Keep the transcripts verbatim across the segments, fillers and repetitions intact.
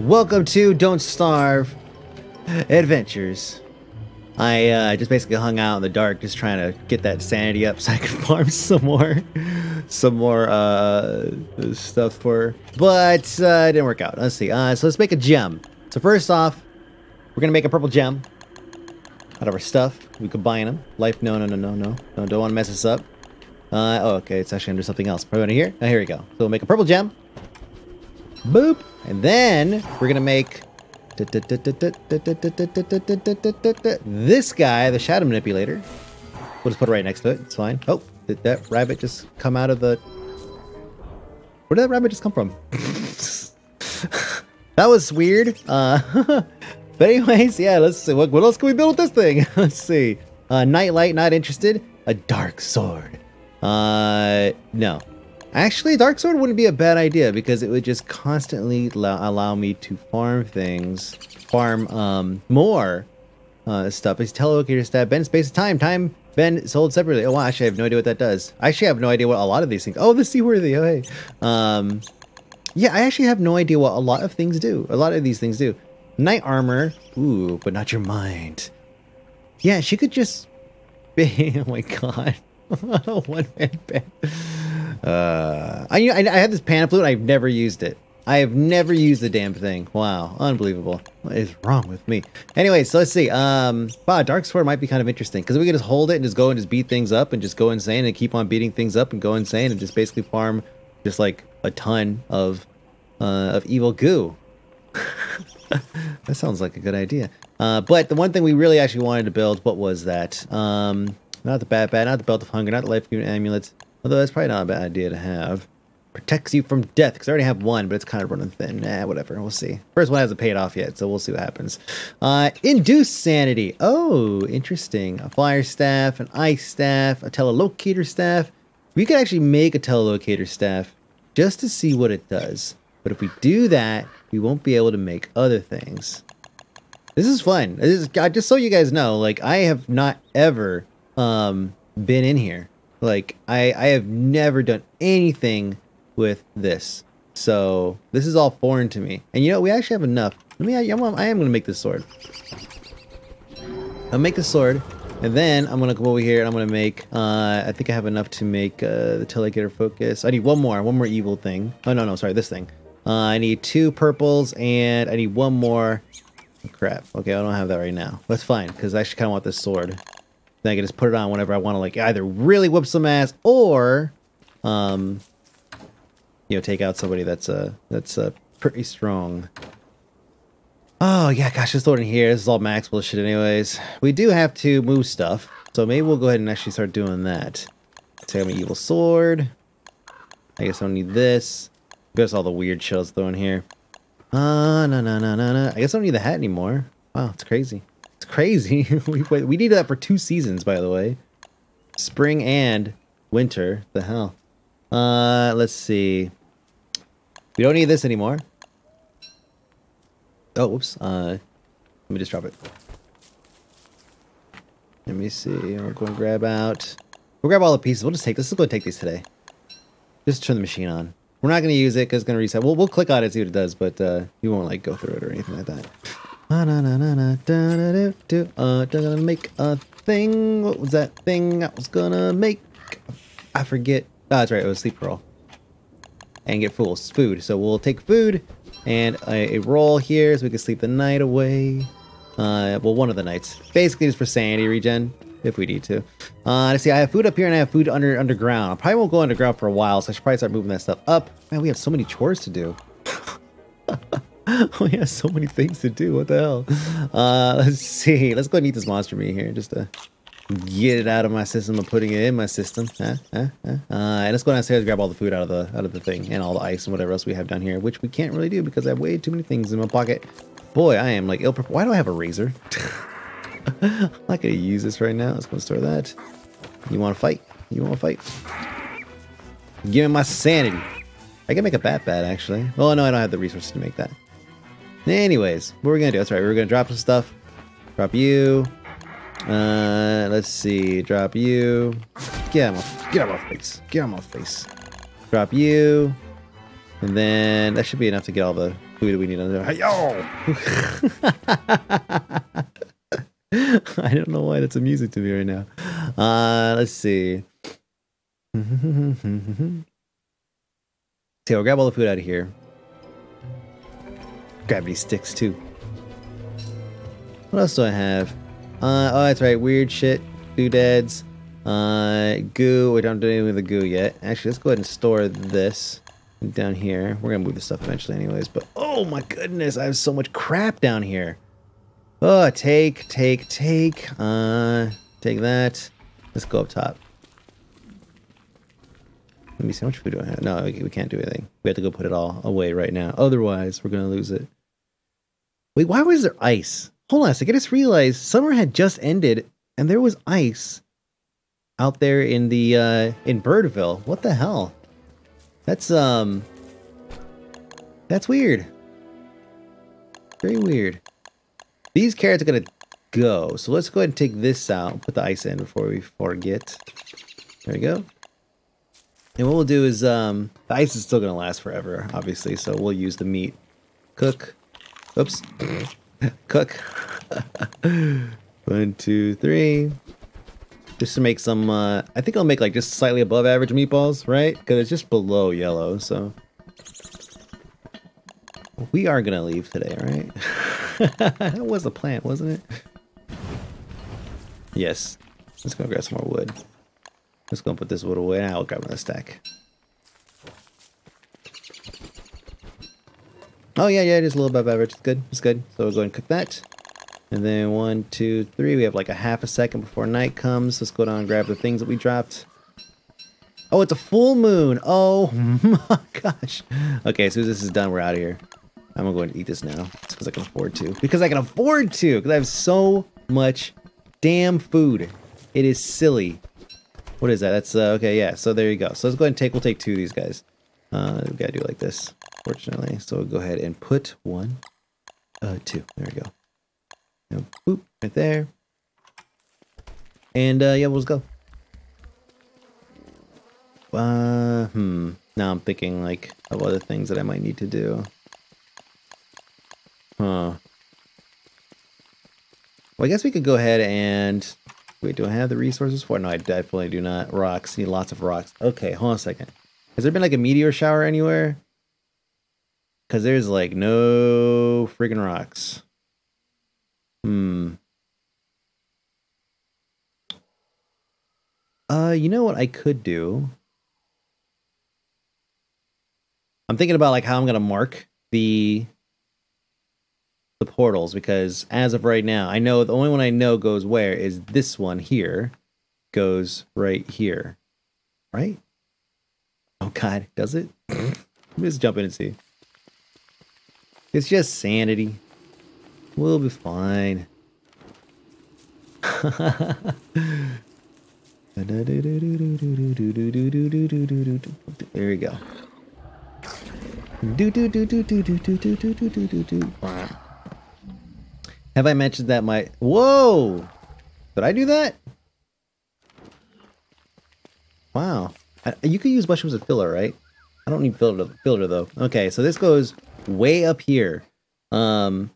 Welcome to Don't Starve Adventures. I uh, just basically hung out in the dark just trying to get that sanity up so I could farm some more some more uh, stuff for her. But uh, it didn't work out. Let's see. Uh, so let's make a gem. So first off, we're going to make a purple gem out of our stuff. We combine them. Life, no, no, no, no, no. No, don't want to mess this up. Uh, oh, okay. It's actually under something else. Probably under here. Oh, here we go. So we'll make a purple gem. Boop. And then we're going to make this guy, the Shadow Manipulator. We'll just put it right next to it. It's fine. Oh, did that rabbit just come out of the... Where did that rabbit just come from? That was weird. Uh, but anyways, yeah, let's see. What, what else can we build with this thing? Let's see. Uh, Nightlight, not interested. A Dark Sword. Uh, no. Actually, Dark Sword wouldn't be a bad idea because it would just constantly allow me to farm things, farm um, more uh, stuff. It's Telelocator Staff, bend space and time. Time bend sold separately. Oh, wow, actually, I have no idea what that does. I actually have no idea what a lot of these things. Oh, the Seaworthy. Oh, hey. Um, yeah, I actually have no idea what a lot of things do. A lot of these things do. Night Armor. Ooh, but not your mind. Yeah, she could just. Oh my god. One man band. Uh, I, I I have this panaflute. I've never used it. I have never used the damn thing. Wow, unbelievable. What is wrong with me? Anyway, so let's see. Um, wow, Dark Sword might be kind of interesting because we can just hold it and just go and just beat things up and just go insane and keep on beating things up and go insane and just basically farm just like a ton of uh, of evil goo. That sounds like a good idea. Uh, but the one thing we really actually wanted to build, what was that? Um, not the Bat-Bat, not the Belt of Hunger, not the Life Giving Amulets. Although that's probably not a bad idea to have. Protects you from death, because I already have one, but it's kind of running thin. Nah, whatever, we'll see. First one hasn't paid off yet, so we'll see what happens. Uh, Induce Sanity. Oh, interesting. A Fire Staff, an Ice Staff, a Telelocator Staff. We could actually make a Telelocator Staff just to see what it does. But if we do that, we won't be able to make other things. This is fun. This is, just so you guys know, like, I have not ever um, been in here. Like, I, I have never done anything with this. So, this is all foreign to me. And you know, we actually have enough. Let me, I, I am going to make this sword. I'll make a sword. And then, I'm going to go over here and I'm going to make, uh, I think I have enough to make uh, the Telelocator Focus. I need one more, one more evil thing. Oh, no, no, sorry, this thing. Uh, I need two purples and I need one more. Oh, crap. Okay, I don't have that right now. That's fine, because I actually kind of want this sword. Then I can just put it on whenever I want to, like, either really whoop some ass or, um, you know, take out somebody that's, uh, that's, uh, pretty strong. Oh, yeah, gosh, this sword in here. This is all Maxwell shit anyways. We do have to move stuff, so maybe we'll go ahead and actually start doing that. Take out my evil sword. I guess I don't need this. I guess all the weird shells thrown here. Uh, no, no, no, no, no. I guess I don't need the hat anymore. Wow, it's crazy. It's crazy. we, we needed that for two seasons, by the way. Spring and winter. The hell. Uh, let's see. We don't need this anymore. Oh, whoops. Uh, let me just drop it. Let me see. We're going to grab out. We'll grab all the pieces. We'll just take this. Let's go take these today. Just turn the machine on. We're not going to use it because it's going to reset. We'll, we'll click on it and see what it does, but uh, you won't like go through it or anything like that. Uh, gonna make a thing. What was that thing I was gonna make? I forget. Oh, that's right. It was sleep roll. And get full food. So we'll take food and a, a roll here so we can sleep the night away. Uh, well, one of the nights. Basically, just for sanity regen if we need to. Uh, let's see. I have food up here and I have food under underground. I probably won't go underground for a while, so I should probably start moving that stuff up. Man, we have so many chores to do. We have so many things to do. What the hell? Uh, let's see. Let's go and eat this monster meat here just to get it out of my system. I'm putting it in my system. Huh? Huh? Huh? Uh, and let's go downstairs and grab all the food out of the out of the thing and all the ice and whatever else we have down here, which we can't really do because I have way too many things in my pocket. Boy, I am like ill prepared. Why do I have a razor? I'm not gonna use this right now. Let's go store that. You want to fight? You want to fight? Give me my sanity. I can make a Bat-Bat actually. Oh no, I don't have the resources to make that. Anyways, what we're gonna do? That's right. We're gonna drop some stuff. Drop you. Uh, let's see. Drop you. Get out of my face. Get out of my face. Drop you. And then that should be enough to get all the food that we need on there. Hi-yo! I don't know why that's amusing to me right now. Uh, let's see. Okay, we'll grab all the food out of here. Grab these sticks too. What else do I have? Uh, oh, that's right. Weird shit. Doodads. Uh, goo. We don't do anything with the goo yet. Actually, let's go ahead and store this down here. We're gonna move this stuff eventually anyways, but oh my goodness, I have so much crap down here. Oh, take, take, take. Uh, take that. Let's go up top. Let me see, how much food do I have? No, we can't do anything. We have to go put it all away right now. Otherwise, we're gonna lose it. Wait, why was there ice? Hold on a second, I just realized summer had just ended and there was ice out there in the, uh, in Birdville. What the hell? That's, um, that's weird. Very weird. These carrots are gonna go. So let's go ahead and take this out. Put the ice in before we forget. There we go. And what we'll do is, um, the ice is still gonna last forever, obviously. So we'll use the meat. Cook. Oops. Cook. One, two, three. Just to make some, uh, I think I'll make like just slightly above average meatballs, right? Because it's just below yellow, so. We are gonna leave today, right? That was the plan, wasn't it? Yes. Let's go grab some more wood. Let's go put this wood away and I'll grab another stack. Oh yeah, yeah, just a little bit above average. It's good, it's good. So we'll go ahead and cook that. And then one, two, three. We have like a half a second before night comes. Let's go down and grab the things that we dropped. Oh, it's a full moon. Oh my gosh. Okay, as soon as this is done, we're out of here. I'm gonna go ahead and eat this now. It's because I can afford to. Because I can afford to! Because I have so much damn food. It is silly. What is that? That's, uh, okay, yeah. So there you go. So let's go ahead and take, we'll take two of these guys. Uh, we gotta do it like this, fortunately. So we'll go ahead and put one, uh, two. There we go. And boop, right there. And, uh, yeah, we'll just go. Uh, hmm. Now I'm thinking, like, of other things that I might need to do. Huh. Well, I guess we could go ahead and... Wait, do I have the resources for it? No, I definitely do not. Rocks. Need lots of rocks. Okay, hold on a second. Has there been, like, a meteor shower anywhere? Because there's, like, no friggin' rocks. Hmm. Uh, you know what I could do? I'm thinking about like how I'm gonna mark the the portals, because as of right now, I know the only one I know goes where is this one here. Goes right here. Right? Oh god, does it? Let's jump in and see. It's just sanity. We'll be fine. There we go. Have I mentioned that my... Whoa! Did I do that? Wow. I, you could use mushrooms as filler, right? I don't need filter, filter though. Okay, so this goes way up here. Um...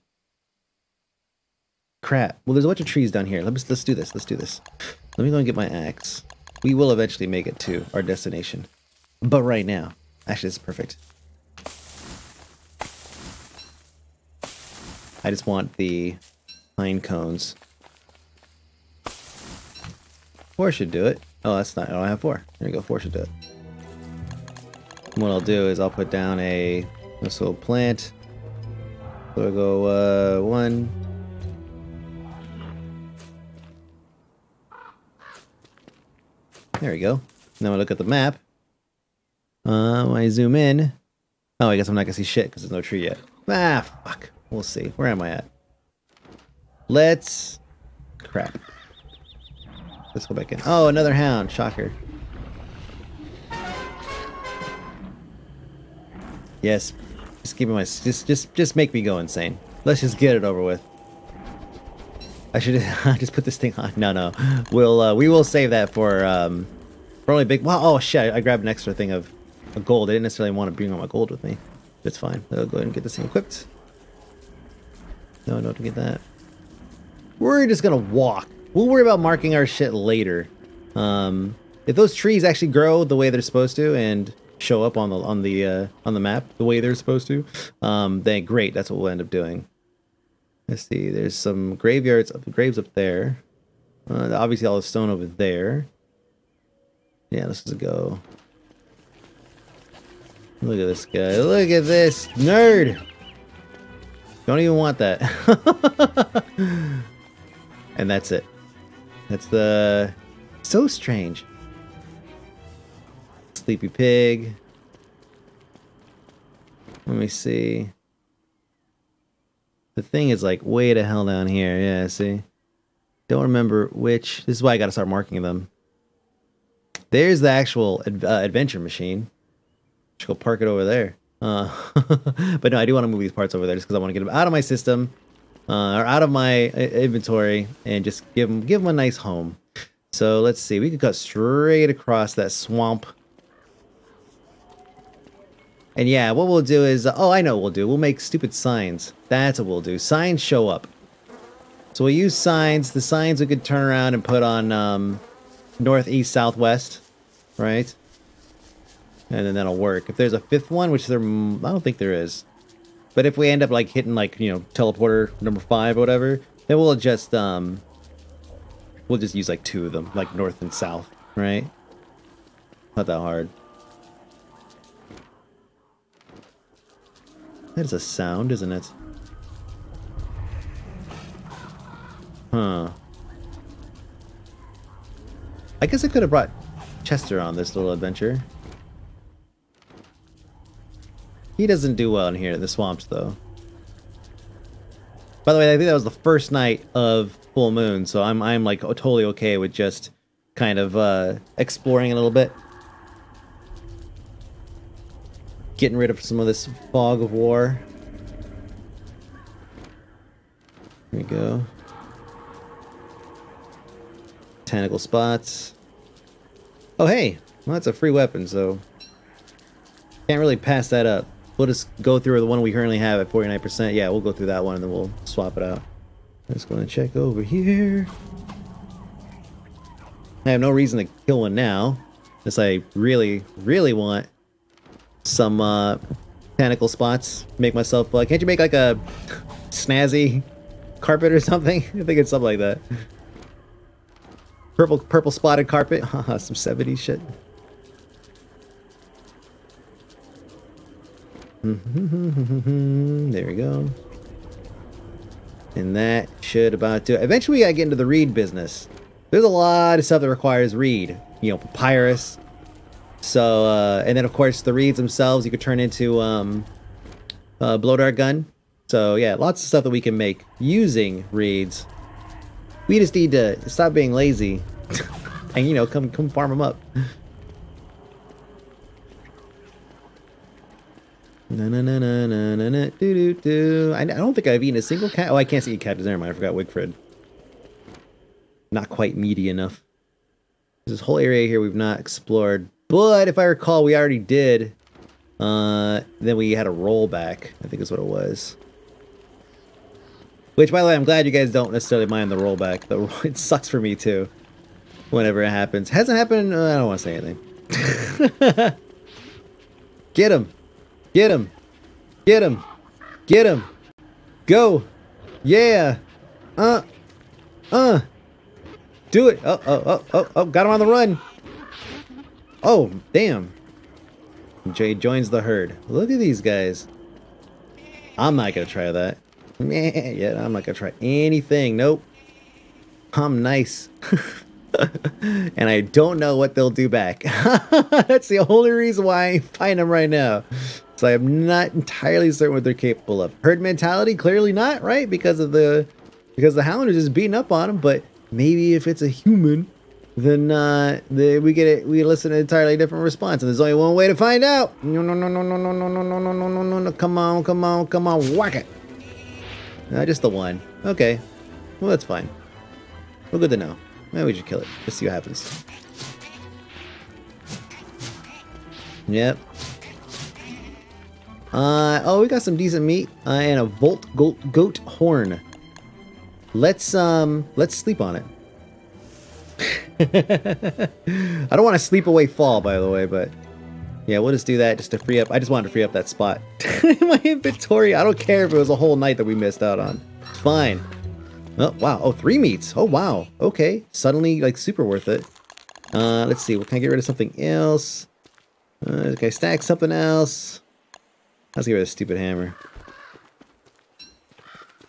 Crap. Well, there's a bunch of trees down here. Let's let's do this. Let's do this. Let me go and get my axe. We will eventually make it to our destination. But right now, actually, this is perfect. I just want the pine cones. Four should do it. Oh, that's not. Oh, I have four. There we go. Four should do it. And what I'll do is I'll put down a this little plant. So I'll go uh, one. There we go. Now I look at the map. Uh, when I zoom in... Oh, I guess I'm not gonna see shit because there's no tree yet. Ah, fuck. We'll see. Where am I at? Let's... Crap. Let's go back in. Oh, another hound. Shocker. Yes. Just give me my... Just, just, just make me go insane. Let's just get it over with. I should just put this thing on. No, no. We'll, uh, we will save that for, um, for only big... Wow, oh shit, I grabbed an extra thing of a gold. I didn't necessarily want to bring all my gold with me. It's fine. I'll go ahead and get this thing equipped. No, don't get that. We're just gonna walk. We'll worry about marking our shit later. Um, if those trees actually grow the way they're supposed to and show up on the on the uh, on the map the way they're supposed to, um, then great. That's what we'll end up doing. Let's see. There's some graveyards, up, graves up there. Uh, obviously, all the stone over there. Yeah, let's just go. Look at this guy. Look at this nerd. Don't even want that. And that's it. That's the... So strange. Sleepy pig. Let me see. The thing is like way to hell down here. Yeah, see? Don't remember which. This is why I gotta start marking them. There's the actual uh, adventure machine. Just go park it over there. Uh, but no, I do want to move these parts over there just because I want to get them out of my system, uh, or out of my uh, inventory, and just give them give them a nice home. So let's see, we could cut straight across that swamp. And yeah, what we'll do is, uh, oh, I know what we'll do. We'll make stupid signs. That's what we'll do. Signs show up. So we'll use signs. The signs we could turn around and put on um, northeast, southwest, right? And then that'll work. If there's a fifth one, which there, I don't think there is. But if we end up like hitting like, you know, teleporter number five or whatever, then we'll just, um, we'll just use like two of them, like north and south, right? Not that hard. That is a sound, isn't it? Huh. I guess I could have brought Chester on this little adventure. He doesn't do well in here in the swamps, though. By the way, I think that was the first night of full moon, so I'm I'm like totally okay with just kind of uh, exploring a little bit, getting rid of some of this fog of war. Here we go. Tentacle spots. Oh hey, well that's a free weapon, so can't really pass that up. We'll just go through the one we currently have at forty-nine percent. Yeah, we'll go through that one and then we'll swap it out. Just going to check over here. I have no reason to kill one now. Unless I really, really want some uh, tentacle spots. Make myself... Uh, can't you make like a snazzy carpet or something? I think it's something like that. Purple, purple spotted carpet. Haha, some seventies shit. There we go. And that should about do it. Eventually we gotta get into the reed business. There's a lot of stuff that requires reed. You know, papyrus. So, uh, and then of course the reeds themselves you could turn into, um, a blow dart gun. So yeah, lots of stuff that we can make using reeds. We just need to stop being lazy. And, you know, come, come farm them up. Na na na na na na na do do do. I, I don't think I've eaten a single cat. Oh, I can't see cat. Never mind. I forgot Wigfrid. Not quite meaty enough. This whole area here we've not explored, but if I recall, we already did. Uh, then we had a rollback. I think is what it was. Which, by the way, I'm glad you guys don't necessarily mind the rollback. The it sucks for me too. Whenever it happens, hasn't happened. Uh, I don't want to say anything. Get him. Get him! Get him! Get him! Go! Yeah! Uh! Uh! Do it! Oh, oh, oh, oh, oh! Got him on the run! Oh, damn! Jay joins the herd. Look at these guys. I'm not gonna try that. Yeah, I'm not gonna try anything. Nope. I'm nice. And I don't know what they'll do back. That's the only reason why I ain't fighting them right now. So I am not entirely certain what they're capable of. Herd mentality, clearly not, right? Because of the, because the hound is just beating up on him. But maybe if it's a human, then uh, the, we get it. We listen to an entirely different response, and there's only one way to find out. No, no, no, no, no, no, no, no, no, no, no, no, no, no. Come on, come on, come on, whack it. Uh, just the one. Okay, well that's fine. We're good to know. Maybe we should kill it. Just see what happens. Yep. Uh, oh, we got some decent meat uh, and a Volt Goat Goat Horn. Let's um, let's sleep on it. I don't want to sleep away fall, by the way, but yeah, we'll just do that just to free up. I just wanted to free up that spot in my inventory. I don't care if it was a whole night that we missed out on. It's fine. Oh wow! Oh, three meats. Oh wow. Okay, suddenly like super worth it. Uh, let's see. Well, can I get rid of something else? Uh, can I stack something else? Let's get rid of this stupid hammer.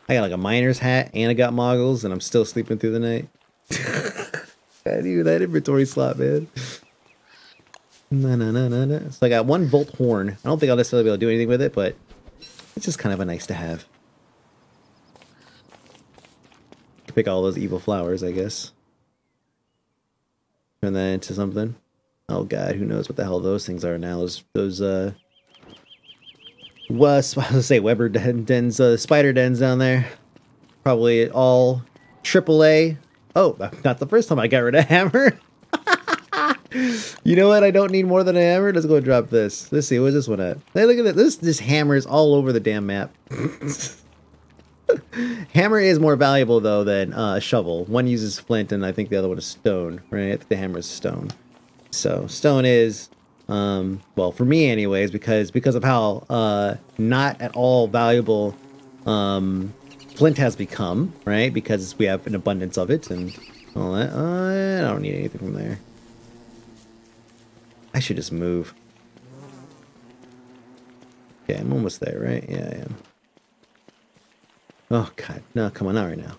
I got like a miner's hat and I got moggles and I'm still sleeping through the night. I knew that inventory slot, man. Na na na na na. So I got one Volt Horn. I don't think I'll necessarily be able to do anything with it, but it's just kind of a nice to have. Pick all those evil flowers, I guess. Turn that into something. Oh god, who knows what the hell those things are now. Those, those uh... was, I was gonna say Weber dens, uh, spider dens down there. Probably all triple A. Oh, not the first time I got rid of hammer. You know what? I don't need more than a hammer. Let's go and drop this. Let's see, where's this one at? Hey, look at that. This, this hammer is all over the damn map. Hammer is more valuable, though, than uh, a shovel. One uses flint, and I think the other one is stone, right? I think the hammer is stone. So, stone is, um, well, for me anyways, because because of how uh, not at all valuable um, flint has become, right? Because we have an abundance of it, and all that. Uh, I don't need anything from there. I should just move. Okay, I'm almost there, right? Yeah, I am. Oh god, no, come on, not right now.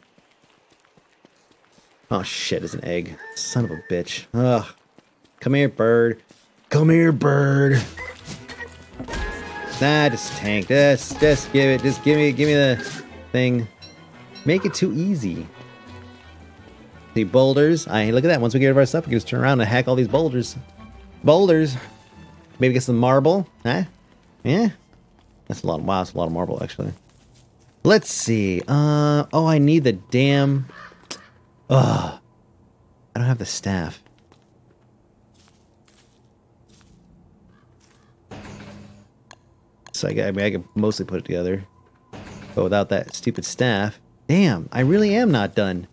Oh shit, it's an egg. Son of a bitch. Ugh. Come here, bird. Come here, bird. Nah, just tank. Just, just give it. Just give me, give me the thing. Make it too easy. The boulders. I look at that. Once we get rid of our stuff, we can just turn around and hack all these boulders. Boulders. Maybe get some marble. Huh? Yeah. That's a lot. Wow, that's a lot of marble actually. Let's see. Uh, oh, I need the damn... Ugh. I don't have the staff. So I, I mean, I could mostly put it together. But without that stupid staff... Damn, I really am not done.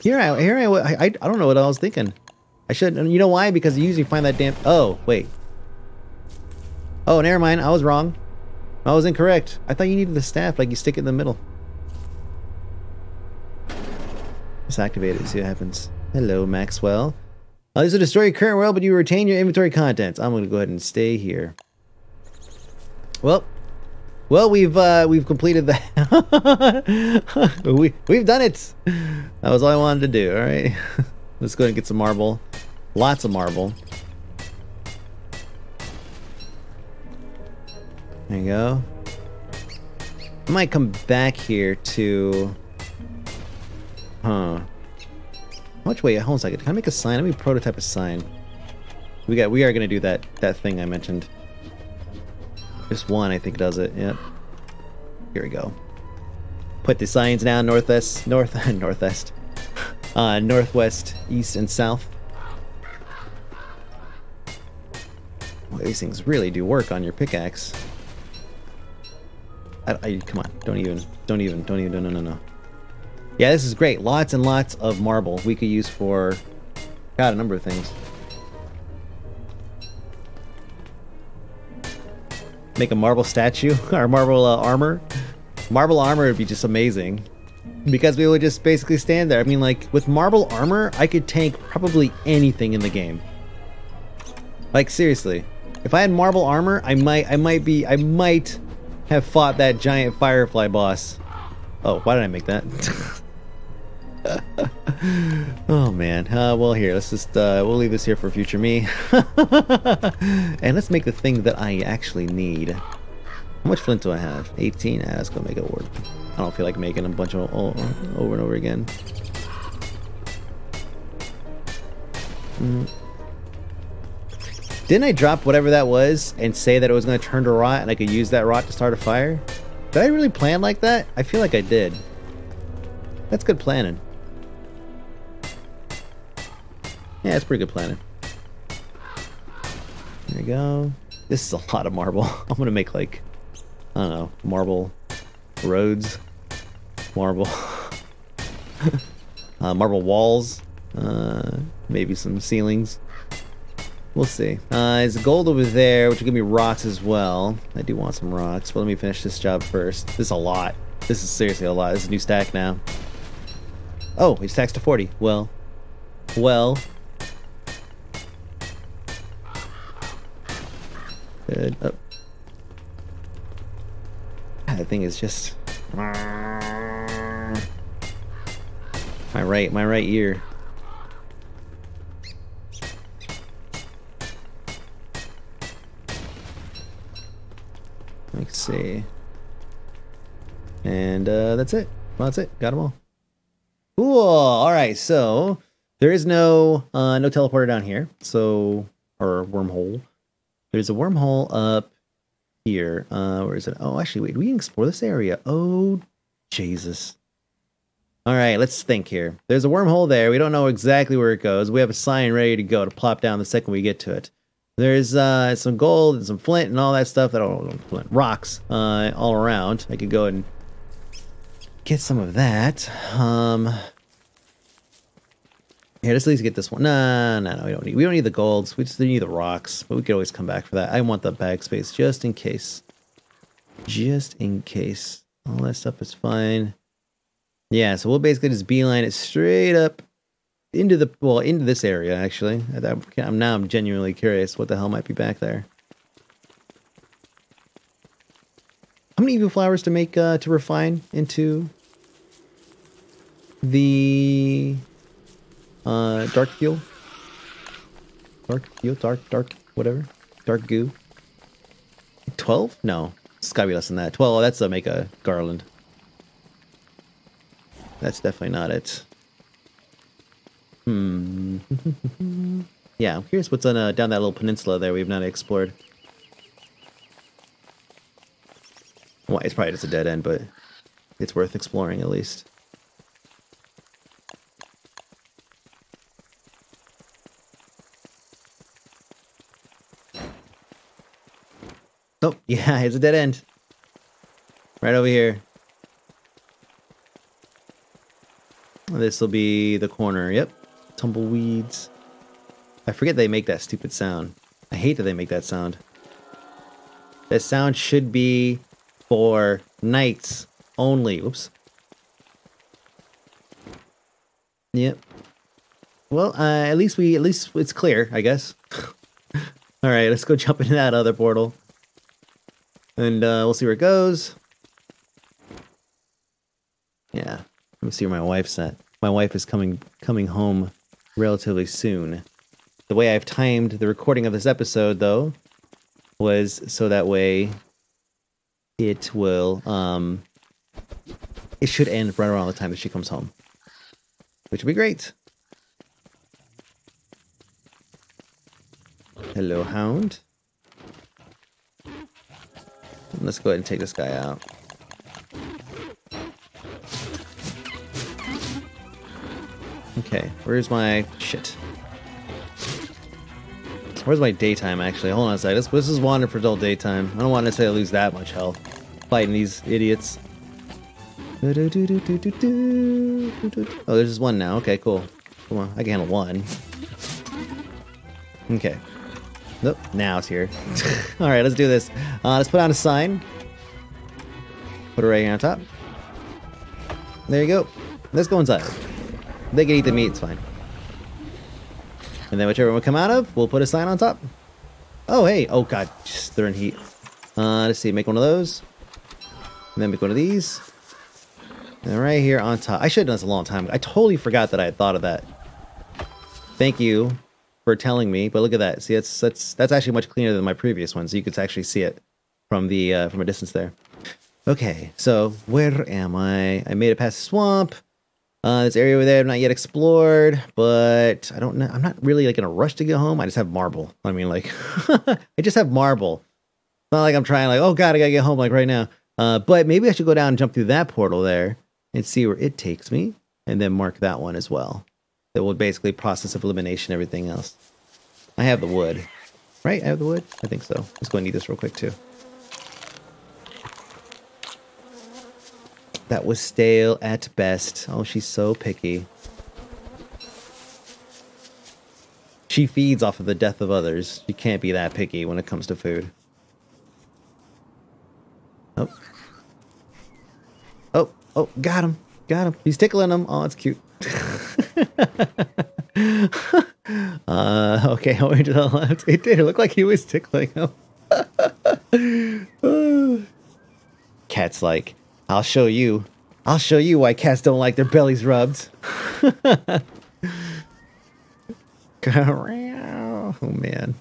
Here I... Here I, I, I don't know what I was thinking. I should... You know why? Because you usually find that damn... Oh, wait. Oh, never mind. I was wrong. I was incorrect. I thought you needed the staff, like you stick it in the middle. Let's activate it and see what happens. Hello, Maxwell. Oh, this will destroy your current world, but you retain your inventory contents. I'm gonna go ahead and stay here. Well, well, we've uh, we've completed that. we we've done it. That was all I wanted to do. All right, let's go ahead and get some marble. Lots of marble. There you go. I might come back here to... Huh. Which way? Hold on a second. Can I make a sign? Let me prototype a sign. We got. We are gonna do that. That thing I mentioned. Just one, I think, does it. Yep. Here we go. Put the signs down. Northwest, north, northwest, uh, northwest, east, and south. Well, these things really do work on your pickaxe. I, I, come on, don't even, don't even, don't even, no, no, no. Yeah, this is great. Lots and lots of marble we could use for, God, a number of things. Make a marble statue, or marble uh, armor. Marble armor would be just amazing. Because we would just basically stand there. I mean, like, with marble armor, I could tank probably anything in the game. Like, seriously. If I had marble armor, I might, I might be, I might... have fought that giant firefly boss. Oh, why did I make that? Oh man. Uh, well, here, let's just uh, we'll leave this here for future me. And let's make the thing that I actually need. How much flint do I have? eighteen. Ah, let's go make it work. I don't feel like making a bunch of all, all, over and over again. Mm. Didn't I drop whatever that was and say that it was going to turn to rot and I could use that rot to start a fire? Did I really plan like that? I feel like I did. That's good planning. Yeah, that's pretty good planning. There we go. This is a lot of marble. I'm going to make like I don't know, marble roads, marble uh, marble walls, uh, maybe some ceilings. We'll see. Uh, there's gold over there, which will give me rocks as well. I do want some rocks, but let me finish this job first. This is a lot. This is seriously a lot. This is a new stack now. Oh, he's taxed to forty. Well. Well. Good. Oh. God, that thing is just... My right, my right ear. Let's see. And uh, that's it. Well, that's it. Got them all. Cool. All right. So there is no uh, no teleporter down here. So, or wormhole. There's a wormhole up here. Uh, where is it? Oh, actually, wait. We can explore this area. Oh, Jesus. All right. Let's think here. There's a wormhole there. We don't know exactly where it goes. We have a sign ready to go to plop down the second we get to it. There's uh, some gold and some flint and all that stuff. That all flint rocks uh, all around. I could go and get some of that. Um, yeah, let's at least get this one. No, no, no. We don't need. We don't need the golds. We just need the rocks. But we could always come back for that. I want the bag space just in case. Just in case. All that stuff is fine. Yeah. So we'll basically just beeline it straight up. Into the, well, into this area, actually. I'm, now I'm genuinely curious what the hell might be back there. How many evil flowers to make, uh, to refine into the, uh, dark fuel? Dark fuel? Dark, dark, whatever. Dark goo. twelve? No. It's gotta be less than that. twelve, that's to make a garland. That's definitely not it. Hmm. Yeah, I'm curious what's on uh, down that little peninsula there we've not explored. Well, it's probably just a dead end, but it's worth exploring at least. Oh, yeah, it's a dead end. Right over here. This will be the corner. Yep. Tumbleweeds. I forget they make that stupid sound. I hate that they make that sound. That sound should be for knights only. Whoops. Yep. Well, uh, at least we, at least it's clear, I guess. All right, let's go jump into that other portal. And uh, we'll see where it goes. Yeah. Let me see where my wife's at. My wife is coming coming home relatively soon. The way I've timed the recording of this episode, though, was so that way it will, um, it should end right around the time that she comes home, which would be great. Hello, hound. Let's go ahead and take this guy out. Okay, where's my... shit. Where's my daytime, actually? Hold on a second. This, this is wanted for adult daytime. I don't want to necessarily lose that much health fighting these idiots. Oh, there's just one now. Okay, cool. Come on, I can handle one. Okay. Nope, now it's here. Alright, let's do this. Uh, let's put on a sign. Put it right here on top. There you go. Let's go inside. They can eat the meat, it's fine. And then whichever one we come out of, we'll put a sign on top. Oh, hey. Oh, God. Just, they're in heat. Uh, let's see. Make one of those. And then make one of these. And right here on top. I should have done this a long time ago. I totally forgot that I had thought of that. Thank you for telling me. But look at that. See, that's that's that's actually much cleaner than my previous one. So you could actually see it from the uh, from a distance there. Okay. So where am I? I made it past the swamp. Uh, this area over there I've not yet explored, but I don't know. I'm not really like in a rush to get home. I just have marble. I mean, like, I just have marble. It's not like I'm trying like, oh God, I gotta get home like right now. Uh, but maybe I should go down and jump through that portal there and see where it takes me and then mark that one as well. That will basically process of elimination, everything else. I have the wood, right? I have the wood. I think so. Let's go and eat this real quick too. that was stale at best. Oh, she's so picky. She feeds off of the death of others. She can't be that picky when it comes to food. Oh. Oh, oh, got him. Got him. He's tickling him. Oh, that's cute. uh, okay, I went to the left. It did. It looked like he was tickling him. Cat's like, I'll show you. I'll show you why cats don't like their bellies rubbed. Oh, man.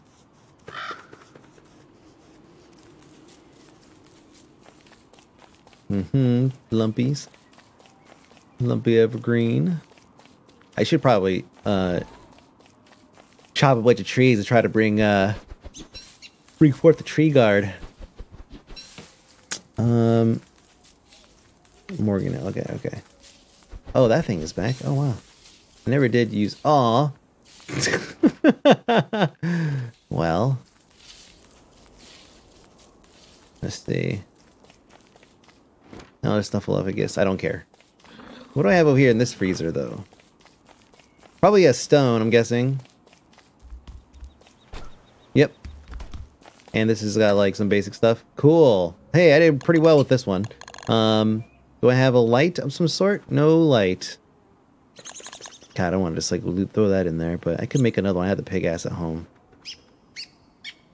Mm-hmm. Lumpies. Lumpy evergreen. I should probably uh, chop a bunch of trees and try to bring uh, bring forth the tree guard. Um, Morgan. Okay, okay. Oh, that thing is back. Oh wow, I never did use. Aw. Well, let's see. No, there's Snuffleupagus. I don't care. What do I have over here in this freezer, though? Probably a stone, I'm guessing. Yep. And this has got, like, some basic stuff. Cool. Hey, I did pretty well with this one. Um, do I have a light of some sort? No light. God, I don't want to just, like, throw that in there, but I could make another one. I have the pig ass at home.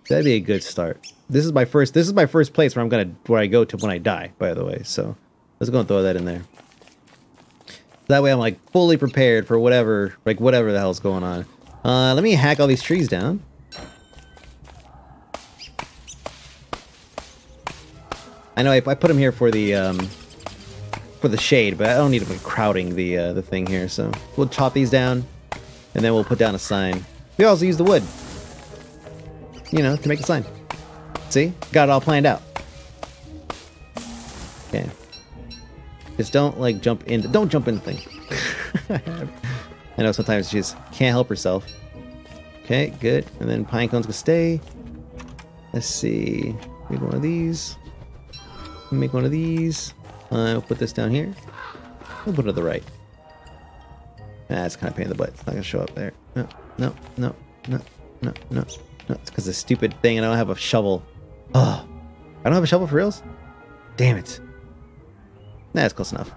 That'd be a good start. This is my first, this is my first place where I'm gonna, where I go to when I die, by the way, so let's go and throw that in there. That way I'm like fully prepared for whatever, like whatever the hell's going on. Uh, let me hack all these trees down. I know I, I put them here for the um, for the shade, but I don't need to be crowding the uh, the thing here. So we'll chop these down, and then we'll put down a sign. We also use the wood, you know, to make a sign. See, got it all planned out. Okay. Just don't like jump in. Don't jump in the thing. I know sometimes she just can't help herself. Okay, good. And then pine cones will stay. Let's see. Make one of these. Make one of these. I'll uh, put this down here. We'll put it to the right. That's kind of pain in the butt. It's not gonna show up there. No, no, no, no, no, no, no. It's because the stupid thing. And I don't have a shovel. Oh, I don't have a shovel for reals. Damn it. Nah, that's close enough.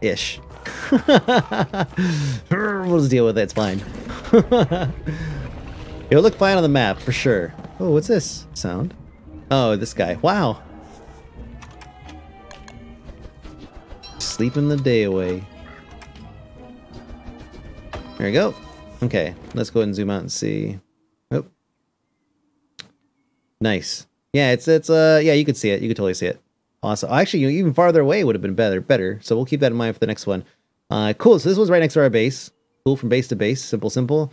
Ish. We'll just deal with it, it's fine. It'll look fine on the map, for sure. Oh, what's this sound? Oh, this guy. Wow. Sleeping the day away. There we go. Okay, let's go ahead and zoom out and see. Oh. Nice. Yeah, it's, it's, uh, yeah, you could see it. You could totally see it. Awesome. Actually, you know, even farther away would have been better. Better. So we'll keep that in mind for the next one. Uh, cool. So this one's right next to our base. Cool. From base to base. Simple, simple.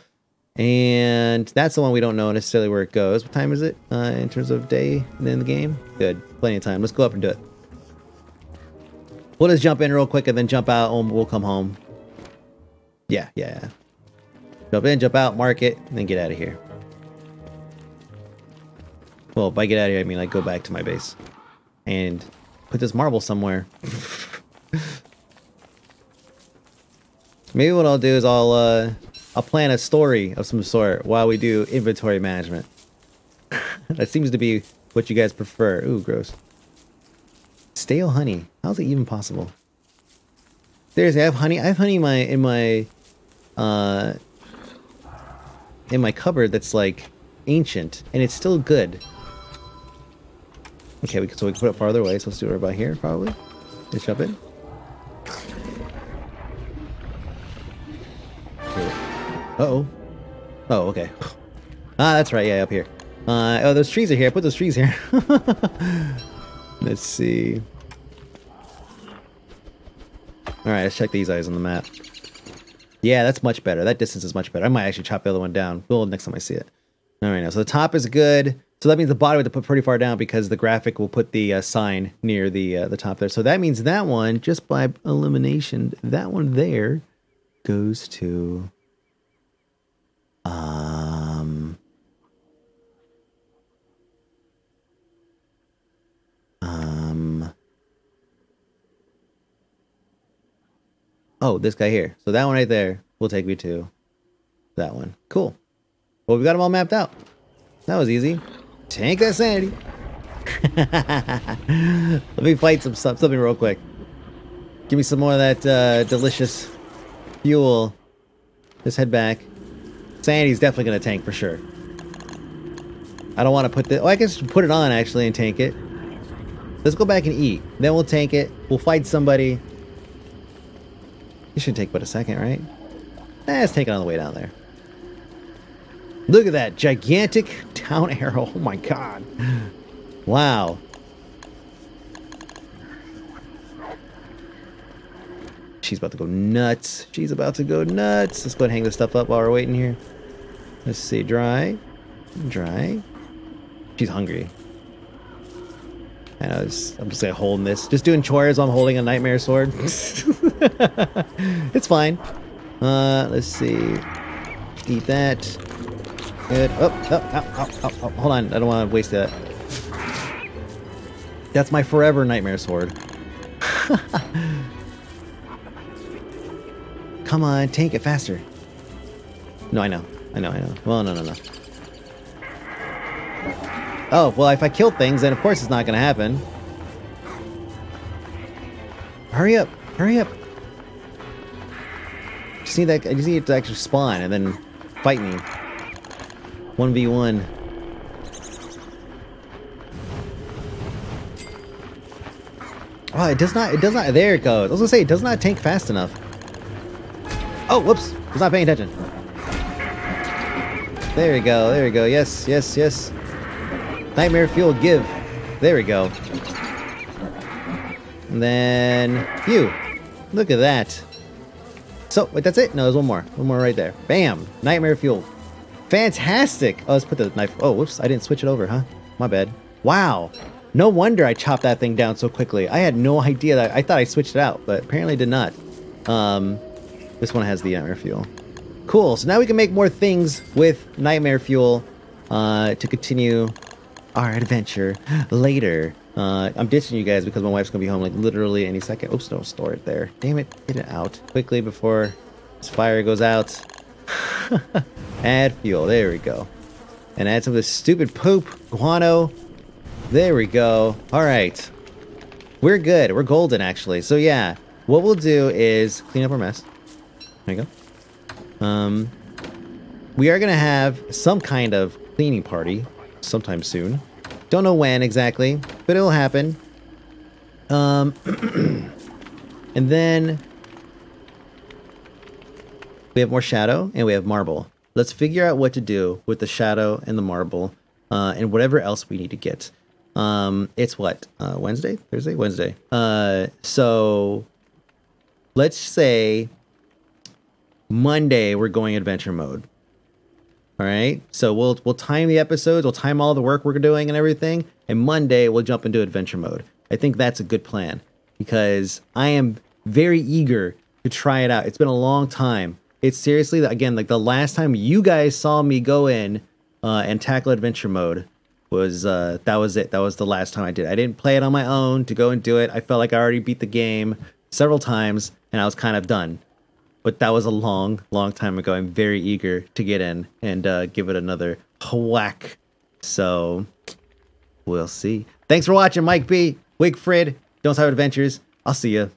And that's the one we don't know necessarily where it goes. What time is it uh, in terms of day and in the game? Good. Plenty of time. Let's go up and do it. We'll just jump in real quick and then jump out and we'll come home. Yeah, yeah, yeah. Jump in, jump out, mark it, and then get out of here. Well, by get out of here, I mean like go back to my base. And put this marble somewhere. Maybe what I'll do is I'll uh, I'll plan a story of some sort while we do inventory management. That seems to be what you guys prefer. Ooh, gross. Stale honey. How's it even possible? Seriously, I have honey. I have honey in my in my uh, in my cupboard that's like ancient, and it's still good. Okay, we can, so we can put it farther away, so let's do it right about here, probably. Let's jump in. Uh-oh. Oh, okay. Ah, that's right, yeah, up here. Uh, oh, those trees are here. I put those trees here. Let's see. Alright, let's check these eyes on the map. Yeah, that's much better. That distance is much better. I might actually chop the other one down. We'll next time I see it. Alright, now, so the top is good. So that means the bottom we have to put pretty far down because the graphic will put the uh, sign near the uh, the top there. So that means that one, just by elimination, that one there goes to um um Oh, this guy here. So that one right there will take me to that one. Cool. Well, we got them all mapped out. That was easy. Tank that sanity. Let me fight some stuff, something real quick. Give me some more of that uh, delicious fuel. Let's head back. Sanity's definitely gonna tank for sure. I don't want to put the. Oh, I can just put it on actually and tank it. Let's go back and eat. Then we'll tank it. We'll fight somebody. It should take but a second, right? Eh, let's take it on the way down there. Look at that gigantic down arrow. Oh my god. Wow. She's about to go nuts. She's about to go nuts. Let's go ahead and hang this stuff up while we're waiting here. Let's see. Dry. Dry. She's hungry. I know, it's, I'm just like holding this. Just doing chores while I'm holding a nightmare sword. It's fine. Uh, let's see. Eat that. Good. Oh, oh, oh, oh, oh, hold on. I don't want to waste that. That's my forever nightmare sword. Come on, tank it faster. No, I know. I know, I know. Well, no, no, no. Oh, well, if I kill things, then of course it's not going to happen. Hurry up. Hurry up. Just need that, I just need it to actually spawn and then fight me. one v one. Oh, it does not, it does not, there it goes. I was going to say, it does not tank fast enough. Oh, whoops. I was not paying attention. There we go, there we go. Yes, yes, yes. Nightmare fuel give. There we go. And then, you. Look at that. So, wait, that's it? No, there's one more. One more right there. Bam. Nightmare fuel. Fantastic! Oh, let's put the knife... Oh, whoops, I didn't switch it over, huh? My bad. Wow! No wonder I chopped that thing down so quickly. I had no idea that... I thought I switched it out, but apparently did not. Um, this one has the nightmare fuel. Cool, so now we can make more things with nightmare fuel uh, to continue our adventure later. Uh, I'm ditching you guys because my wife's gonna be home like literally any second. Oops, don't store it there. Damn it, get it out quickly before this fire goes out. Add fuel, there we go. And add some of this stupid poop, guano. There we go. Alright. We're good. We're golden, actually. So yeah, what we'll do is clean up our mess. There you go. Um, we are going to have some kind of cleaning party sometime soon. Don't know when exactly, but it'll happen. Um, and then we have more shadow and we have marble. Let's figure out what to do with the shadow and the marble uh, and whatever else we need to get. Um, it's what? Uh, Wednesday? Thursday? Wednesday. Uh, so let's say Monday we're going adventure mode. All right. So we'll we'll time the episodes. We'll time all the work we're doing and everything. And Monday we'll jump into adventure mode. I think that's a good plan because I am very eager to try it out. It's been a long time. It's seriously, again, like the last time you guys saw me go in uh, and tackle adventure mode was, uh, that was it. That was the last time I did it. I didn't play it on my own to go and do it. I felt like I already beat the game several times and I was kind of done. But that was a long, long time ago. I'm very eager to get in and uh, give it another whack. So we'll see. Thanks for watching, Mike B, Wigfrid, Don't Starve Adventures. I'll see you.